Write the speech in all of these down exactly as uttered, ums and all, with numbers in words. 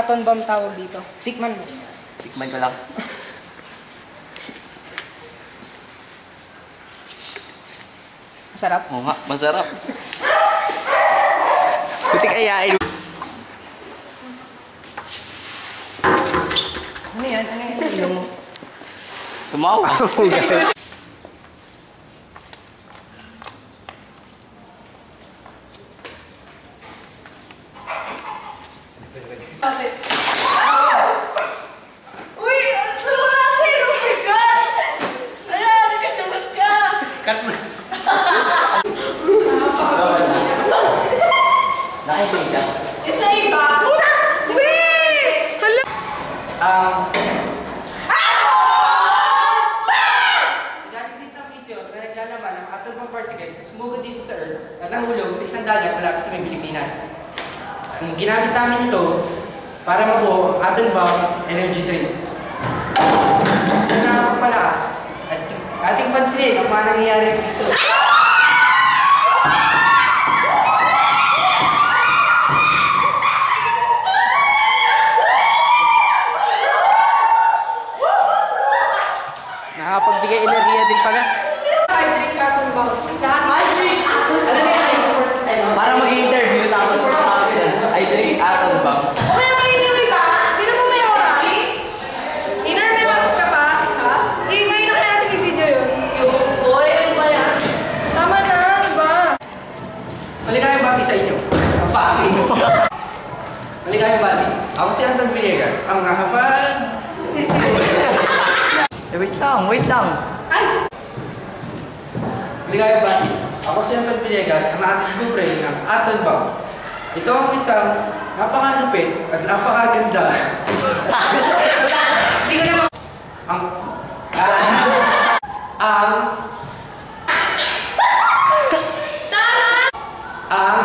Aton Bomb tawag dito. Tikman mo. Tikman ko lang. Masarap? Oo nga, masarap. Putik ayain. Ano yan? Ano yan? Ano yan? Tumawa. Uy! Tulungan natin! Oh my God! Wala! Nagkasagot ka! Cut mo! Nakaibig ka? Isa iba? Una! Wait! Wala! Um... Nagkakasig sa isang video na naglalaman ang atom bomb particles na sumugod dito sa Earth at nahulog sa isang dagat mula sa may Pilipinas. Ang ginamit namin ito para mabuo Aton Bomb energy drink. Ito na magpalakas at ating pansinin ang mga nangyayari dito. Nakapagbigay enerhiya din pala. I drink Aton Bomb. I drink Aton Bomb. Alam niya, I support tayo. Para mag-interview tapos I drink Aton Bomb. O may nakainuri ba? Sino po may oras? Inner, may oras ka pa? Ha? Eh, ngayon na natin yung video yun. Yung oil ba yan? Tama na, diba? Halika yung bati sa inyo. Ang bati. Halika yung bati. Ako si Anton Villegas. Ang hapag... Wait lang, wait lang. Ay! Halika yung bati. Ako si Anton Villegas. Ang na-discovery ng Aton Bomb. Ito ang isang napakalupit at napakaganda. Hindi ko naman... Ang... Ang... Sarah! Ang...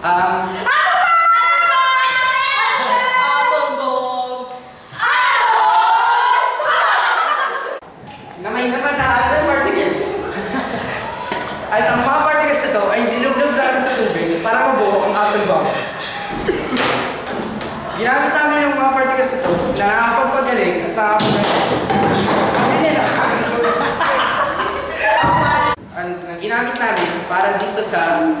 Ang... Aton Bomb! Aton Bomb! Na may naman na atom particles. At ang mga particles na ito ay dinugdog sa akin sa tubig para mabuo ang Aton Bomb. Ginamit namin yung mga particles na ito na nakapagpagaling at nakapagpagaling. Kasi nila ang ginamit namin para dito sa...